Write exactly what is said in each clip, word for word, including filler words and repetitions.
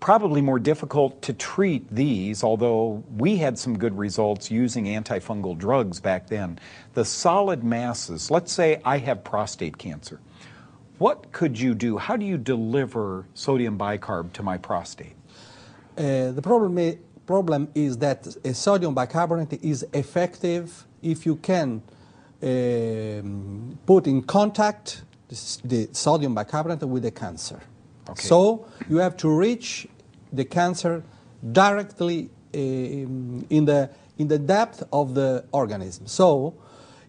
Probably more difficult to treat these, although we had some good results using antifungal drugs back then. The solid masses, let's say I have prostate cancer. What could you do? How do you deliver sodium bicarb to my prostate? Uh, the problem is, problem is that uh, sodium bicarbonate is effective if you can uh, put in contact the sodium bicarbonate with the cancer. Okay. So you have to reach the cancer directly uh, in the in the depth of the organism. So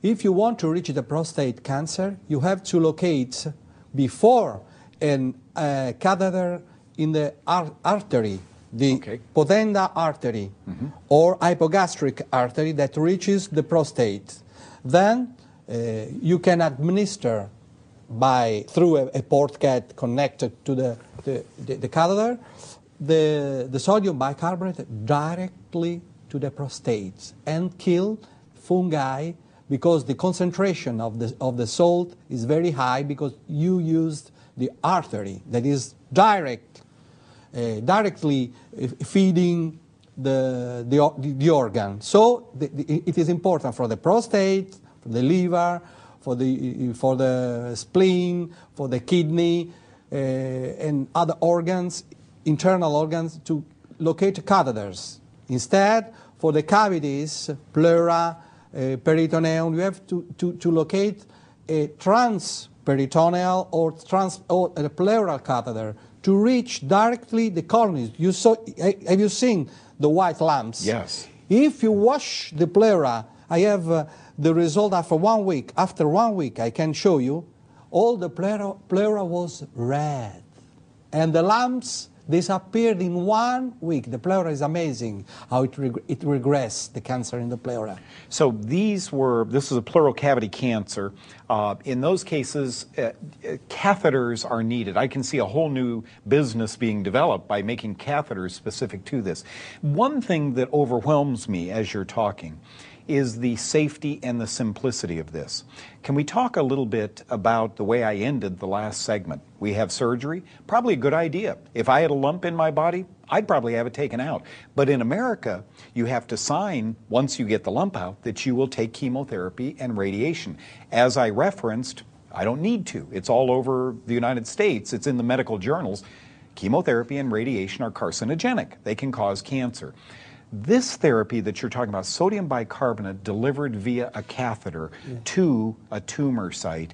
if you want to reach the prostate cancer, you have to locate before an uh, catheter in the ar artery, the okay. potenda artery mm-hmm. or hypogastric artery that reaches the prostate. Then uh, you can administer by through a, a port cat connected to the, the, the, the catheter, the, the sodium bicarbonate directly to the prostate and kill fungi, because the concentration of the, of the salt is very high because you used the artery that is direct, uh, directly feeding the, the, the organ. So the, the, it is important for the prostate, for the liver, for the, for the spleen, for the kidney, uh, and other organs, internal organs, to locate catheters. Instead, for the cavities, pleura, uh, peritoneum, you have to, to, to locate a transperitoneal or, trans, or a pleural catheter to reach directly the colonies. You saw, have you seen the white lumps? Yes. If you wash the pleura, I have uh, the result after one week. After one week, I can show you, all the pleura, pleura was red. And the lumps disappeared in one week. The pleura is amazing how it, reg it regressed, the cancer in the pleura. So these were, this is a pleural cavity cancer. Uh, in those cases, uh, catheters are needed. I can see a whole new business being developed by making catheters specific to this. One thing that overwhelms me as you're talking is the safety and the simplicity of this. Can we talk a little bit about the way I ended the last segment? We have surgery, probably a good idea. If I had a lump in my body, I'd probably have it taken out. But in America, you have to sign, once you get the lump out, that you will take chemotherapy and radiation. As I referenced, I don't need to. It's all over the United States. It's in the medical journals. Chemotherapy and radiation are carcinogenic. They can cause cancer. This therapy that you're talking about, sodium bicarbonate delivered via a catheter yeah. to a tumor site,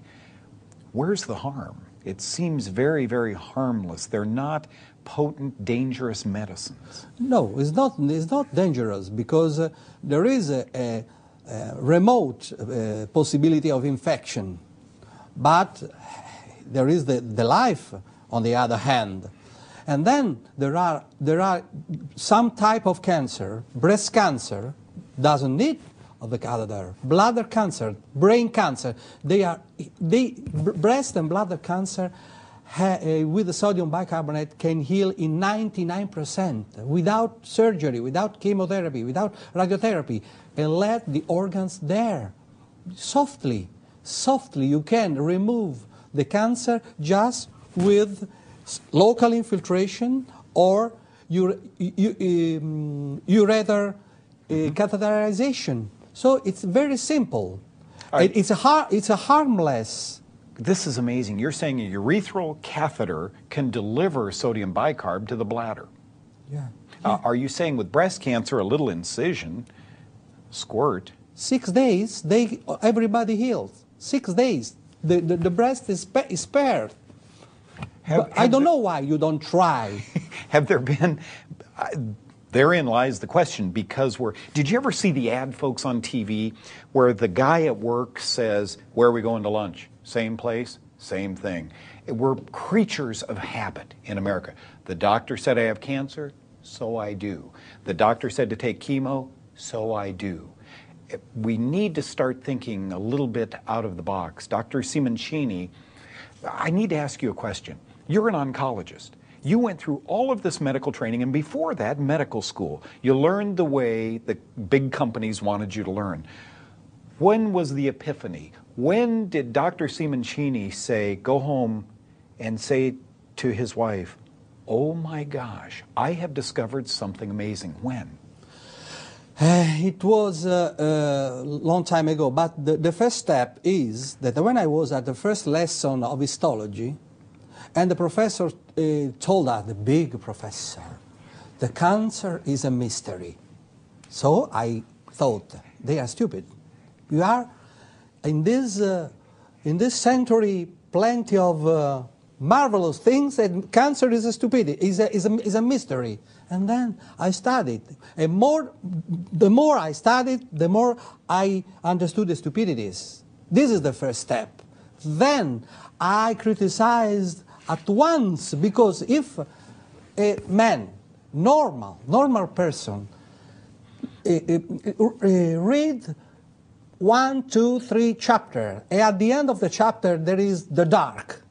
where's the harm? It seems very, very harmless. They're not potent, dangerous medicines. No, it's not, it's not dangerous, because uh, there is a, a, a remote uh, possibility of infection. But there is the, the life, on the other hand. And then there are, there are some type of cancer, breast cancer doesn't need of the catheter, bladder cancer, brain cancer, they are, they, breast and bladder cancer ha, uh, with the sodium bicarbonate can heal in ninety-nine percent without surgery, without chemotherapy, without radiotherapy, and let the organs there. Softly, softly you can remove the cancer just with local infiltration, or ure um, ureter uh, mm-hmm. catheterization. So it's very simple. Right. It, it's, a har it's a harmless. This is amazing. You're saying a urethral catheter can deliver sodium bicarb to the bladder. Yeah. Uh, yeah. Are you saying with breast cancer, a little incision, squirt? Six days, they, everybody heals. Six days. The, the, the breast is, spa is spared. Have, have I don't there, know why you don't try. Have there been, uh, therein lies the question, because we're, did you ever see the ad, folks, on T V where the guy at work says, where are we going to lunch? Same place, same thing. We're creatures of habit in America. The doctor said I have cancer, so I do. The doctor said to take chemo, so I do. We need to start thinking a little bit out of the box. Doctor Simoncini, I need to ask you a question. You're an oncologist. You went through all of this medical training, and before that, medical school. You learned the way the big companies wanted you to learn. When was the epiphany? When did Doctor Simoncini say, go home and say to his wife, oh my gosh, I have discovered something amazing. When? Uh, it was a uh, uh, long time ago, but the, the first step is that when I was at the first lesson of histology, and the professor uh, told us, the big professor, the cancer is a mystery. So I thought, they are stupid. You are, in this, uh, in this century, plenty of uh, marvelous things, and cancer is a stupidity, is a, is a, is a mystery. And then I studied, and more, the more I studied, the more I understood the stupidities. This is the first step. Then I criticized at once, because if a man, normal, normal person, uh, uh, uh, read one, two, three chapter, and at the end of the chapter there is the dark.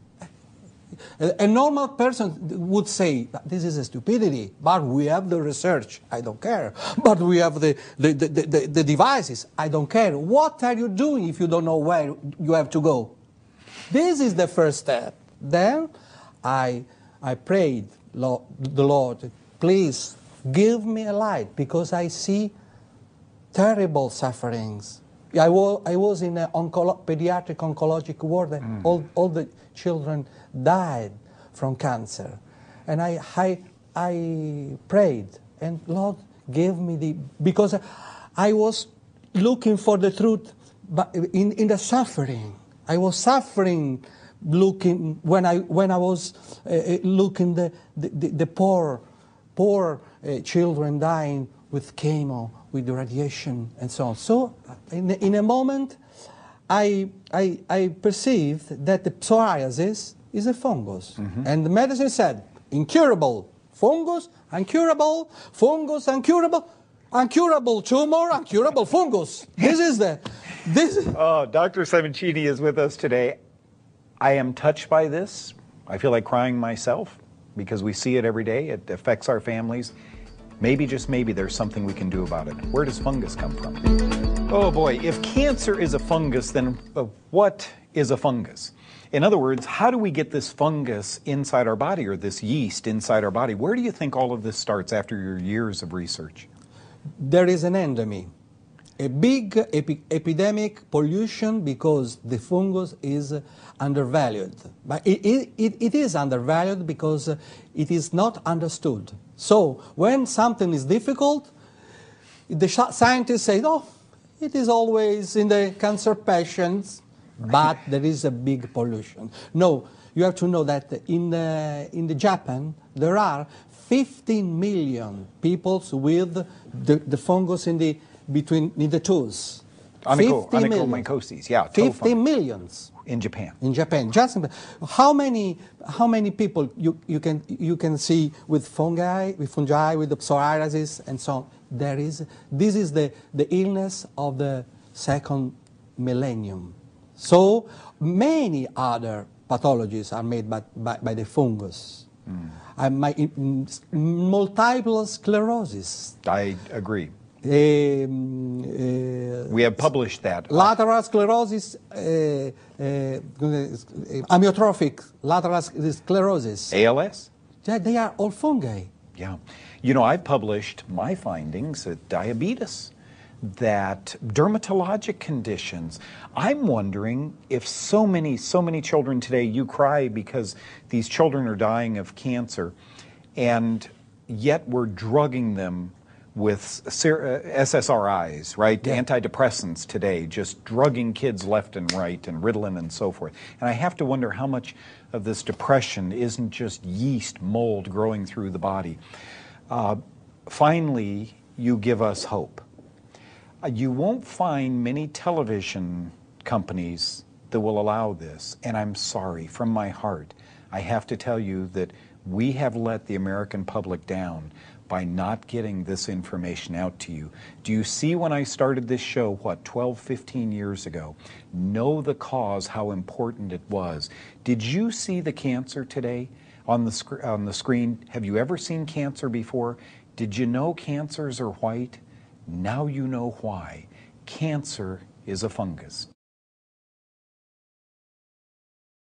A, a normal person would say, this is a stupidity, but we have the research, I don't care. But we have the, the, the, the, the devices, I don't care. What are you doing if you don't know where you have to go? This is the first step. Then I, I prayed Lord, the Lord, please give me a light, because I see terrible sufferings. I was, I was in a onco pediatric oncologic ward, and mm. all, all the children died from cancer. And I, I, I prayed, and Lord gave me the... Because I was looking for the truth but in, in the suffering. I was suffering looking, when I, when I was uh, looking the, the, the poor, poor uh, children dying with chemo, with the radiation, and so on. So, in, in a moment, I, I, I perceived that the psoriasis is a fungus. Mm-hmm. And the medicine said, incurable fungus, incurable fungus, incurable, incurable tumor, incurable fungus. This is the... This is oh, Doctor Simoncini is with us today. I am touched by this. I feel like crying myself, because we see it every day. It affects our families. Maybe, just maybe, there's something we can do about it. Where does fungus come from? Oh boy, if cancer is a fungus, then what is a fungus? In other words, how do we get this fungus inside our body, or this yeast inside our body? Where do you think all of this starts after your years of research? There is an endemic, a big epi epidemic pollution, because the fungus is undervalued. But it, it, it, it is undervalued because it is not understood. So when something is difficult, the scientists say, oh, it is always in the cancer patients, but there is a big pollution. No, you have to know that in, the, in the Japan, there are fifteen million people with the, the fungus in the, between, in the toes. Onychomycosis, yeah. fifty millions. In Japan. In Japan. Just how many how many people you, you can you can see with fungi, with fungi, with the psoriasis and so on. There is this is the, the illness of the second millennium. So many other pathologies are made by by, by the fungus. Mm. Uh, my, multiple sclerosis. I agree. Um, uh, we have published that. Lateral sclerosis, uh, uh, amyotrophic lateral sclerosis. A L S? Yeah, they are all fungi. Yeah. You know, I've published my findings at diabetes, that dermatologic conditions. I'm wondering if so many, so many children today, you cry because these children are dying of cancer, and yet we're drugging them with S S R Is, right? Yeah. Antidepressants today, just drugging kids left and right, and Ritalin and so forth. And I have to wonder how much of this depression isn't just yeast, mold growing through the body. Uh, finally, you give us hope. Uh, you won't find many television companies that will allow this, and I'm sorry, from my heart, I have to tell you that we have let the American public down by not getting this information out to you. Do you see when I started this show, what, twelve, fifteen years ago? Know the cause, how important it was. Did you see the cancer today on the, sc on the screen? Have you ever seen cancer before? Did you know cancers are white? Now you know why. Cancer is a fungus.